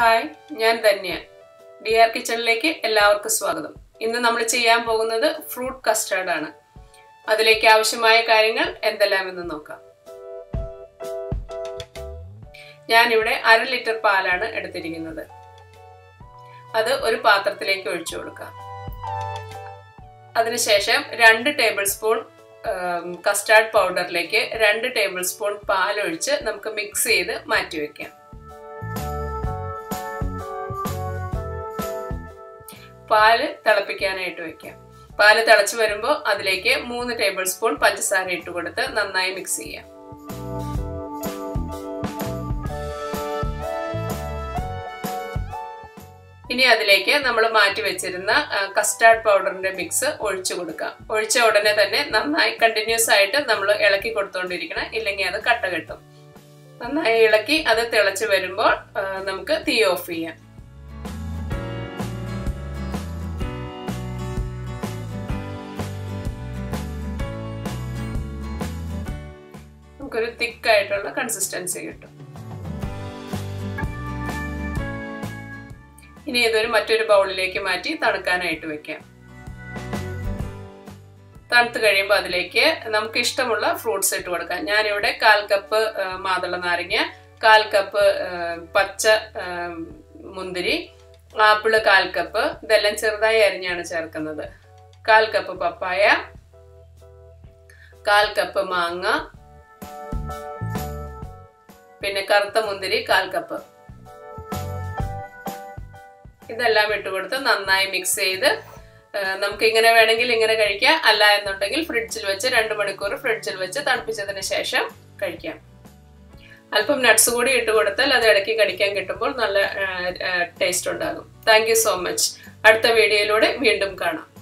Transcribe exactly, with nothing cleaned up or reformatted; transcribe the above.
Hi, ഞാൻ Dhanya. D R കിച്ചണിലേക്ക് എല്ലാവർക്കും സ്വാഗതം. ഇന്ന് നമ്മൾ ചെയ്യാൻ പോകുന്നത് ഫ്രൂട്ട് കസ്റ്റാർഡ് ആണ്. അതിലേക്ക് ആവശ്യമായ കാര്യങ്ങൾ എന്തെല്ലാമെന്ന് നോക്കാം. ഞാനിവിടെ അര ലിറ്റർ പാലാണ് എടുത്തിരിക്കുന്നത്. അത് ഒരു പാത്രത്തിലേക്ക് ഒഴിച്ചു കൊടുക്കാം. അതിനുശേഷം രണ്ട് ടേബിൾ സ്പൂൺ കസ്റ്റാർഡ് പൗഡറിലേക്ക് രണ്ട് ടേബിൾ സ്പൂൺ പാലൊഴിച്ച് നമുക്ക് മിക്സ് ചെയ്ത് മാറ്റിവെക്കാം. പാല് തിളപ്പിക്കാനായിട്ട് വെക്കാം. പാല് തിളച്ച് വരുമ്പോൾ അതിലേക്ക് മൂന്ന് ടേബിൾ സ്പൂൺ പഞ്ചസാര ഇട്ട് കൊടുത്ത് നന്നായി മിക്സ് ചെയ്യാം. ഇനി അതിലേക്ക് നമ്മൾ മാറ്റി വെച്ചിരുന്ന കസ്റ്റാർഡ് പൗഡറിന്റെ മിക്സ് ഒഴിച്ചു കൊടുക്കാം. ഒഴിച്ച ഉടനെ തന്നെ നന്നായി കണ്ടിന്യൂസ് ആയിട്ട് നമ്മൾ ഇളക്കി കൊടുത്തോണ്ടിരിക്കണം, ഇല്ലെങ്കിൽ അത് കട്ട കെട്ടും. നന്നായി ഇളക്കി അത് തിളച്ച് വരുമ്പോൾ നമുക്ക് തീ ഓഫ് ചെയ്യാം. നമുക്കൊരു തിക്കായിട്ടുള്ള കൺസിസ്റ്റൻസി കിട്ടും. ഇനി ഇതൊരു മറ്റൊരു ബൗളിലേക്ക് മാറ്റി തണുക്കാനായിട്ട് വെക്കാം. തണുത്ത് കഴിയുമ്പോൾ അതിലേക്ക് നമുക്ക് ഇഷ്ടമുള്ള ഫ്രൂട്ട്സ് ഇട്ട് കൊടുക്കാം. ഞാനിവിടെ കാൽ കപ്പ് മാതള നാരങ്ങ, കാൽ കപ്പ് പച്ച മുന്തിരി, ആപ്പിള് കാൽ കപ്പ്, ഇതെല്ലാം ചെറുതായി അരിഞ്ഞാണ് ചേർക്കുന്നത്. കാൽ കപ്പ് പപ്പായ, കാൽ കപ്പ് മാങ്ങ, പിന്നെ കറുത്ത മുന്തിരി കാൽ കപ്പ്, ഇതെല്ലാം ഇട്ട് കൊടുത്ത് നന്നായി മിക്സ് ചെയ്ത് നമുക്ക് ഇങ്ങനെ വേണമെങ്കിൽ ഇങ്ങനെ കഴിക്കാം, അല്ല എന്നുണ്ടെങ്കിൽ ഫ്രിഡ്ജിൽ വെച്ച് രണ്ട് മണിക്കൂർ ഫ്രിഡ്ജിൽ വെച്ച് തണുപ്പിച്ചതിന് ശേഷം കഴിക്കാം. അല്പം നട്ട്സ് കൂടി ഇട്ട് കൊടുത്താൽ അത് ഇടയ്ക്ക് കടിക്കാൻ കിട്ടുമ്പോൾ നല്ല ടേസ്റ്റ് ഉണ്ടാകും. Thank you so much. അടുത്ത വീഡിയോയിലൂടെ വീണ്ടും കാണാം.